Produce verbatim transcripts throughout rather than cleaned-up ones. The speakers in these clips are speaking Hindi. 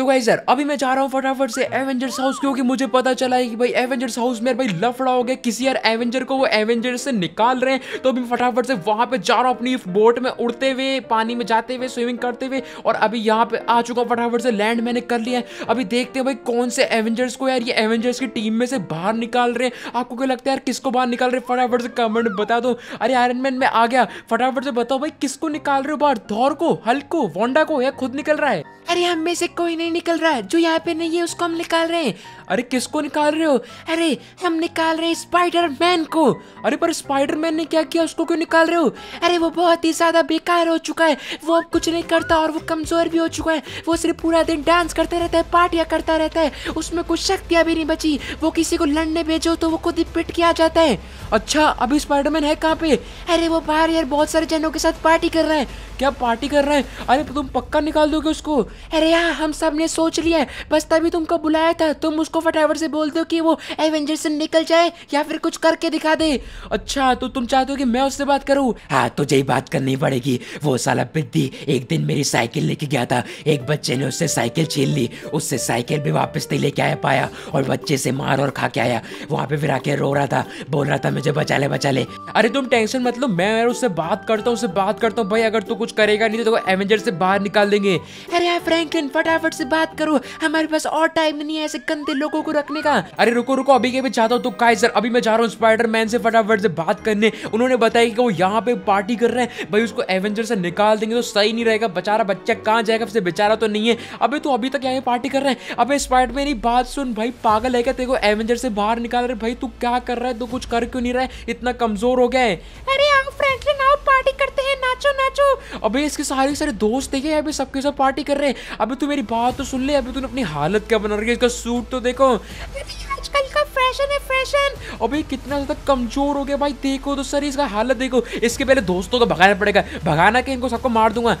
तो गाइस यार अभी मैं जा रहा हूँ फटाफट से एवेंजर्स हाउस, क्योंकि मुझे पता चला है कि भाई एवेंजर्स हाउस में भाई लफड़ा हो गया, किसी यार एवेंजर को वो एवेंजर से निकाल रहे हैं। तो अभी फटाफट से वहां पे जा रहा हूँ अपनी बोट में उड़ते हुए, पानी में जाते हुए, स्विमिंग करते हुए, और अभी यहाँ पे आ चुका हूँ फटाफट से। लैंड मैंने कर लिया है। अभी देखते हैं भाई कौन से एवेंजर्स को यार ये एवेंजर्स की टीम में से बाहर निकाल रहे हैं। आपको क्या लगता है यार किसको बाहर निकाल रहे हैं? फटाफट से कमेंट बता दो। अरे आयरन मैन में आ गया, फटाफट से बताओ भाई किसको निकाल रहे हो बाहर, थॉर को, हल्क को, वांडा को, या खुद निकल रहा है? अरे हम में से कोई नहीं निकल रहा है, जो यहाँ पे नहीं है उसको हम निकाल रहे हैं। अरे किसको निकाल रहे हो? अरे हम निकाल रहे हैं स्पाइडरमैन को। अरे पर स्पाइडरमैन ने क्या किया, उसको क्यों निकाल रहे हो? अरे वो बहुत ही ज्यादा बेकार हो चुका है, वो अब कुछ नहीं करता और वो कमजोर भी हो चुका है। वो सिर्फ पूरा दिन डांस करता रहता है, पार्टियां करता रहता है, उसमें कुछ शक्तियां भी नहीं बची। वो किसी को लड़ने भेजो तो वो खुद ही पिट के आ जाता है। अच्छा अभी स्पाइडरमैन है कहाँ पे? अरे वो बाहर यार बहुत सारे जनों के साथ पार्टी कर रहा है। क्या पार्टी कर रहा है? अरे तुम पक्का निकाल दोगे उसको? अरे हाँ हम सब ने सोच लिया है, बस तभी तुमको बुलाया था। तुम उसको फटाफट से बोल दो कि वो एवेंजर्स से निकल जाए या फिर कुछ करके दिखा दे। अच्छा तो तुम चाहते हो कि मैं उससे बात करूं? हाँ तुझे ही बात करनी पड़ेगी। वो साला बिद्दी एक दिन मेरी साइकिल लेके गया था, एक बच्चे ने उससे साइकिल छीन ली, उससे साइकिल भी वापस नहीं लेके आया पाया और बच्चे से मार और खा के आया। वहाँ पे फिर आके रो रहा था, बोल रहा था मुझे बचा ले बचा ले। अरे तुम टेंशन मत लो, मैं उससे बात करता हूँ उससे बात करता हूँ भाई, अगर तू कुछ करेगा नहीं तो एवेंजर्स से बाहर निकाल देंगे। अरे फ्रैंकलिन फटाफट से बात करो, हमारे पास और टाइम नहीं है ऐसे गंदे लोगों को रखने का। अरे रुको रुको अभी के भी चाहता हूँ। तो गाइस यार अभी मैं जा रहा हूँ स्पाइडरमैन से फटाफट से बात करने। उन्होंने बताया कि वो यहाँ पे पार्टी कर रहे हैं भाई, उसको एवेंजर से निकाल देंगे तो सही नहीं रहेगा, बेचारा बच्चा कहाँ जाएगा, उससे बेचारा तो नहीं है। अबे तो अभी तक यहाँ पार्टी कर रहे हैं। अबे स्पाइडरमैन की बात सुन भाई, पागल है क्या, तेरे को एवेंजर से बाहर निकाल रहे भाई, तू क्या कर रहा है, तू कुछ कर क्यों नहीं रहा है, इतना कमजोर हो गया है। अरे आओ फ्रैंकलिन आओ पार्टी करते हैं, नाचो नाचो। अबे इसके सारे सारे दोस्त देखे अभी सबके साथ पार्टी कर रहे हैं। अबे तू मेरी बात तो सुन ले, अभी तूने अपनी हालत क्या बना रखी है, इसका सूट तो देखो। आजकल का फैशन है फैशन। अबे कितना ज़्यादा कमजोर हो गया भाई, देखो तो सर इसका हालत देखो। इसके पहले दोस्तों को भगाना पड़ेगा, भगाना के इनको सबको मार दूंगा।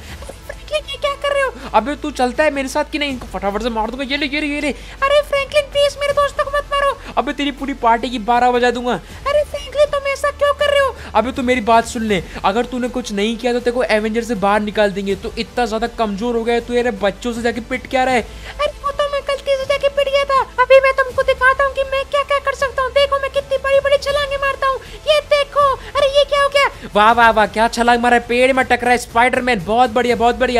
ये क्या कर रहे हो? अबे तू चलता है मेरे साथ कि नहीं? इनको फटाफट से मार दूंगा, ये ले ये ले ये ले। अरे फ्रैंकलिन प्लीज मेरे दोस्तों को मत मारो, अबे तेरी पूरी पार्टी की बारह बजा दूंगा। अरे फ्रैंकलिन तुम ऐसा क्यों कर रहे हो? अबे तू मेरी बात सुन ले, अगर तूने कुछ नहीं किया तो तेरे को एवेंजर से बाहर निकाल देंगे। तू इतना ज्यादा कमजोर हो गया है, तू यार बच्चों से जाके पिट क्या रहा है? अरे वो तो मैं गलती से जाके पिट गया था, अभी मैं तुमको दिखाता हूँ कि मैं क्या क्या कर सकता हूँ। देखो मैं कितनी बड़ी बड़ी छलांगे मारता हूँ, ये देखो। अरे ये क्या हो गया? वाह वाह वाह क्या छलांग मारा है, पेड़ में टकरा है स्पाइडरमैन, बहुत बढ़िया बहुत बढ़िया।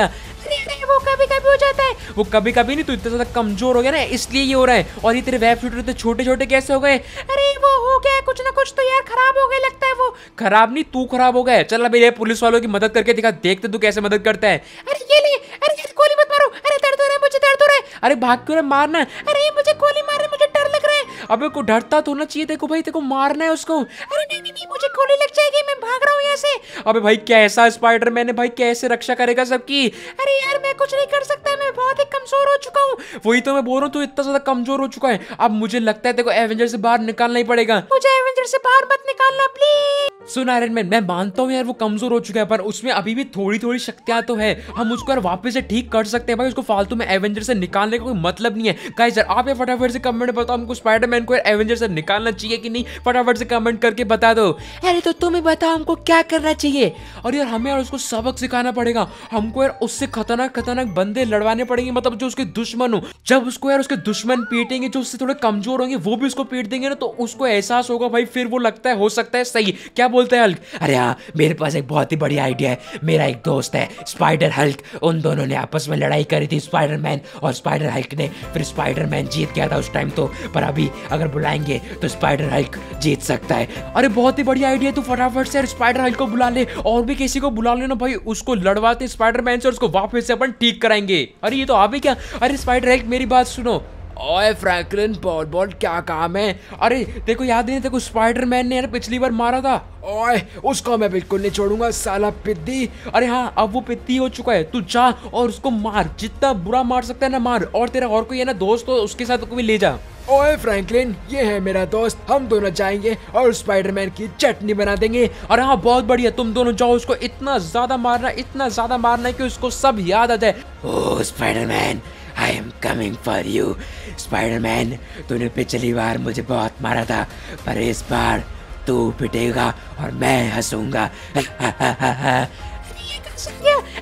वो कभी कभी हो जाता है, वो कभी कभी नहीं, तू इतना ज्यादा कमजोर हो गया ना इसलिए ये हो रहा है। और ये तेरे वेब शूटर तो छोटे छोटे कैसे हो गए? अरे वो हो गया कुछ ना कुछ तो यार खराब हो गया लगता है। वो खराब नहीं तू खराब हो गया। चल अभी पुलिस वालों की मदद करके दिखा, देखते तू कैसे मदद करता है। अरे ये ले, अरे ये गोली मत मारो, अरे दर्द हो रहा है मुझे, दर्द हो रहा है। अरे भाग क्यों रहा है, मारना। अरे मुझे गोली मार रहा है, मुझे डर लग रहा है। अबे को डरता तो होना चाहिए, देखो भाई तेरे को मारना है उसको। अरे नहीं नहीं मुझे गोली लग जाएगी, मैं भाग रहा हूँ यहाँ से। अबे भाई कैसा स्पाइडरमैन है भाई, कैसे रक्षा करेगा सबकी। अरे यार मैं कुछ नहीं कर सकता, मैं बहुत ही कमजोर हो चुका हूँ। वही तो मैं बोल रहा हूँ तू इतना ज्यादा कमजोर हो चुका है, अब मुझे लगता है तेरे को एवेंजर से बाहर निकालना ही पड़ेगा। मुझे एवेंजर से बाहर मत निकालना प्लीज। सुन आयरन मैन, मैं मानता हूँ यार वो कमजोर हो चुका है, पर उसमें अभी भी थोड़ी थोड़ी शक्तियां तो है, हम उसको यार वापस से ठीक कर सकते हैं भाई। उसको फालतू में एवेंजर से निकालने का कोई मतलब नहीं है। गाइस यार आप ये फटाफट से कमेंट बताओ, हमको स्पाइडरमैन को एवेंजर से निकालना चाहिए कि नहीं, फटाफट से कमेंट करके बता दो। अरे तो तुम्हें बताओ हमको क्या करना चाहिए। और यार हमें यार उसको सबक सिखाना पड़ेगा, हमको यार उससे खतरनाक खतरनाक बंदे लड़वाने पड़ेंगे, मतलब जो उसके दुश्मन हो। जब उसको यार उसके दुश्मन पीटेंगे जो उससे थोड़े कमजोर होंगे वो भी उसको पीट देंगे ना, तो उसको एहसास होगा भाई, फिर वो लगता है हो सकता है सही। क्या बोलते हैं हल्क? अरे हाँ मेरे पास एक बहुत ही बड़ी आइडिया है। मेरा एक दोस्त है स्पाइडर हल्क, उन दोनों ने आपस में लड़ाई करी थी स्पाइडरमैन और स्पाइडर हल्क ने, फिर स्पाइडरमैन जीत गया था उस टाइम तो, पर अभी अगर बुलाएंगे तो स्पाइडर हल्क जीत सकता है। अरे बहुत ही बढ़िया आइडिया, तू फटाफट से स्पाइडर हल्क को बुला ले और भी किसी को बुला ले ना भाई, उसको लड़वाते स्पाइडरमैन से और उसको वापस से अपन ठीक कराएंगे। अरे ये तो आप ही क्या। अरे स्पाइडर हल्क मेरी बात सुनो। ओए फ्रैंकलिन बहुत बहुत क्या काम है? अरे देखो याद नहीं देखो स्पाइडरमैन ने यार पिछली बार मारा था, ओए उसको मैं बिल्कुल नहीं छोड़ूंगा साला पिद्दी। अरे हाँ अब वो पिद्दी हो चुका है, तू जा और उसको मार, जितना बुरा मार सकता है ना मार। और तेरा और कोई है ना दोस्त हो उसके साथ को भी ले जा। ओए फ्रैंकलिन ये है मेरा दोस्त, हम दोनों जाएंगे और स्पाइडरमैन की चटनी बना देंगे। और हाँ बहुत बढ़िया, तुम दोनों जाओ, उसको इतना ज्यादा मारना इतना ज्यादा मारना है कि उसको सब याद आ जाए। Oh Spiderman I am coming for you. Spiderman तूने पिछली बार मुझे बहुत मारा था, पर इस बार तू पिटेगा और मैं हंसूंगा।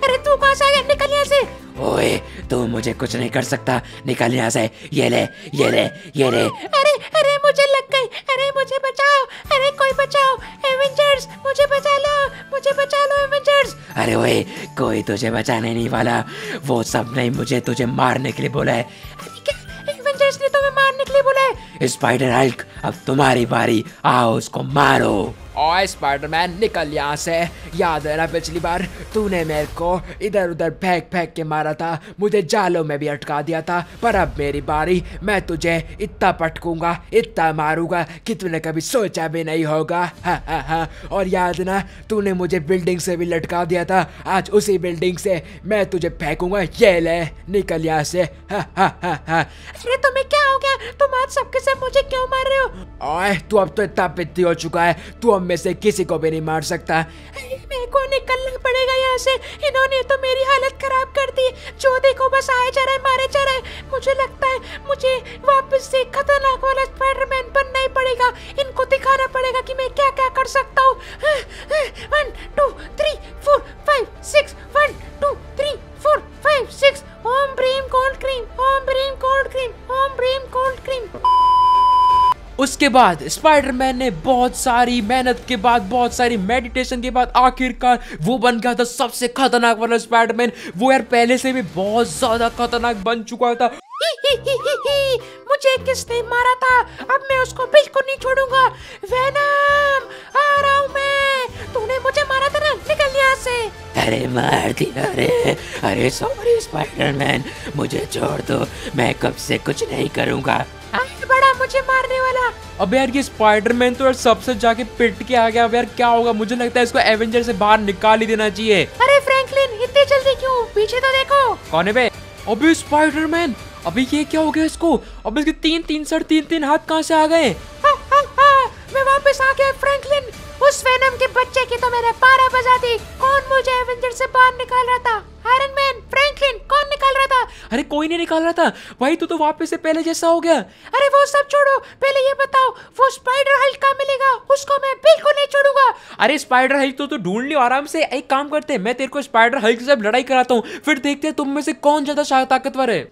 करे, तू कहाँ से आ गया? निकल यहाँ से। ओए, तू मुझे कुछ नहीं कर सकता, निकल यहाँ से। ये ले, ये ले, ये ले। अरे अरे मुझे लग गई, अरे मुझे बचाओ, अरे कोई बचाओ, एवेंजर्स मुझे बचा लो, मुझे बचा लो एवेंजर्स। अरे ओए, कोई तुझे बचाने नहीं वाला, वो सब नहीं मुझे तुझे मारने के लिए बोला है। इसने तुम्हें मारने के लिए बोला है। स्पाइडर हल्क, अब तुम्हारी बारी, आओ उसको मारो। ओए स्पाइडरमैन, निकल यहाँ से। याद है ना पिछली बार तूने मेरे को इधर उधर फेंक फेंक के मारा था, मुझे जालों में भी अटका दिया था, पर अब मेरी बारी, मैं तुझे इतना पटकूंगा, इतना मारूंगा कि तूने कभी सोचा भी नहीं होगा। हा, हा, हा। और याद ना तूने मुझे बिल्डिंग से भी लटका दिया था, आज उसी बिल्डिंग से मैं तुझे फेंकूंगा। ये ले, निकल यहाँ से। हा, हा, हा, हा। अरे तुम्हें क्या हो गया, तुम आज सबके सब मुझे क्यों मार रहे हो? ओए तू अब तो इतना पित्ती हो चुका है, तू अब में से किसी को भी नहीं मार सकता। मेरे को निकलना पड़ेगा यहाँ से, इन्होंने तो मेरी हालत खराब कर दी, जो देखो बस आए जा रहे, मारे जा रहे। मुझे लगता है मुझे वापस से खतरनाक वाला स्पाइडरमैन बनना ही पड़ेगा, इनको दिखाना पड़ेगा कि मैं क्या क्या कर सकता हूँ। One two three four five six, one two three four five six. Om ब्रीम कोल्ड क्रीम, ओम ब्रीम कोल्ड क्रीम, ओम ब्रीम कोल्ड क्रीम। उसके बाद स्पाइडरमैन ने बहुत सारी मेहनत के बाद, बहुत सारी मेडिटेशन के बाद, आखिरकार वो बन गया था सबसे खतरनाक वाला स्पाइडरमैन। वो यार पहले से भी बहुत ज्यादा खतरनाक बन चुका था। ही ही ही ही ही। मुझे किसने मारा था, अब मैं उसको बिल्कुल नहीं छोड़ूंगा। वेनम, आ रहा हूं मैं, तूने मुझे मारा था ना, निकल यहाँ से। अरे मार दिया, अरे अरे सॉरी स्पाइडरमैन, मुझे छोड़ दो, मैं कब से कुछ नहीं करूँगा। बड़ा मुझे मारने वाला। अब यार ये स्पाइडरमैन तो यार सबसे जाके पिट के आ गया। अब यार क्या होगा, मुझे लगता है इसको एवेंजर से बाहर निकाल ही देना चाहिए। अरे फ्रैंकलिन, इतने जल्दी क्यों? पीछे तो देखो। कौन है बे? अबे स्पाइडरमैन, अबे ये क्या हो गया इसको? अब इसके तीन तीन सर तीन तीन हाथ कहाँ से आ गए? हा, हा, हा, मैं वापस आ गया फ्रैंकलिन, उस वेनम के बच्चे की तो मैंने पारा बजा दी। कौन मुझे एवेंजर से बाहर निकाल रहा था? आयरन मैन, फ्रैंकलिन, कौन निकाल रहा था? अरे कोई नहीं निकाल रहा था भाई, तू तो, तो वापस से पहले जैसा हो गया। अरे वो सब छोड़ो, पहले ये बताओ वो स्पाइडर हल्क कहाँ मिलेगा? उसको मैं बिल्कुल नहीं छोड़ूंगा। अरे स्पाइडर हल्क तो तू तो ढूंढ लियो आराम से। एक काम करते हैं, मैं तेरे को स्पाइडर हल्क से लड़ाई कराता हूँ, फिर देखते हैं तुम में से कौन ज्यादा ताकतवर है।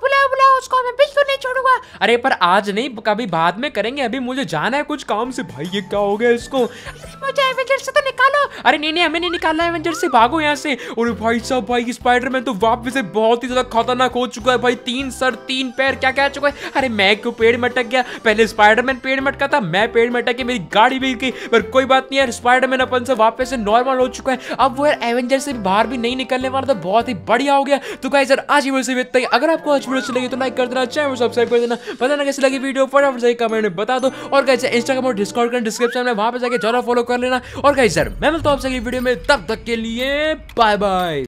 बुलाओ बुलाओ उसको, मैं बिल्कुल नहीं छोड़ूंगा। अरे पर आज नहीं, कभी बाद में करेंगे, अभी मुझे जाना है कुछ काम से। भाई ये क्या हो गया इसको? मुझे एवेंजर से तो निकालो। अरे नहीं नहीं, हमें नहीं निकालना है एवेंजर से, भागो यहाँ से। और भाई साहब, भाई स्पाइडरमैन तो वापस से बहुत ही ज्यादा खतरनाक हो चुका है भाई, तीन सर तीन पैर क्या क्या आ चुका है। अरे मैं क्यों पेड़ में अटक गया? पहले स्पाइडरमैन पेड़ में अटका था, मैं पेड़ में अटक के मेरी गाड़ी भी गई, पर कोई बात नहीं यार, स्पाइडरमैन अपन से वापस से नॉर्मल हो चुका है। अब वो यार एवेंजर से बाहर भी नहीं निकलने वाला था, बहुत ही बढ़िया हो गया। तो गाइस यार आज ही से इतना ही, अगर आपको अच्छी वीडियो अच्छी लगी तो लाइक कर देना, चैनल को सब्सक्राइब कर देना, बताना कैसी लगी वीडियो, फटाफट से कमेंट में बता दो। और गाइस इंस्टाग्राम और डिस्कॉर्ड का डिस्क्रिप्शन में, वहां पे जाके जरा फॉलो कर लेना। और गाइस सर मैं मिलता हूं आपसे अगली वीडियो में, तब तक के लिए बाय बाय।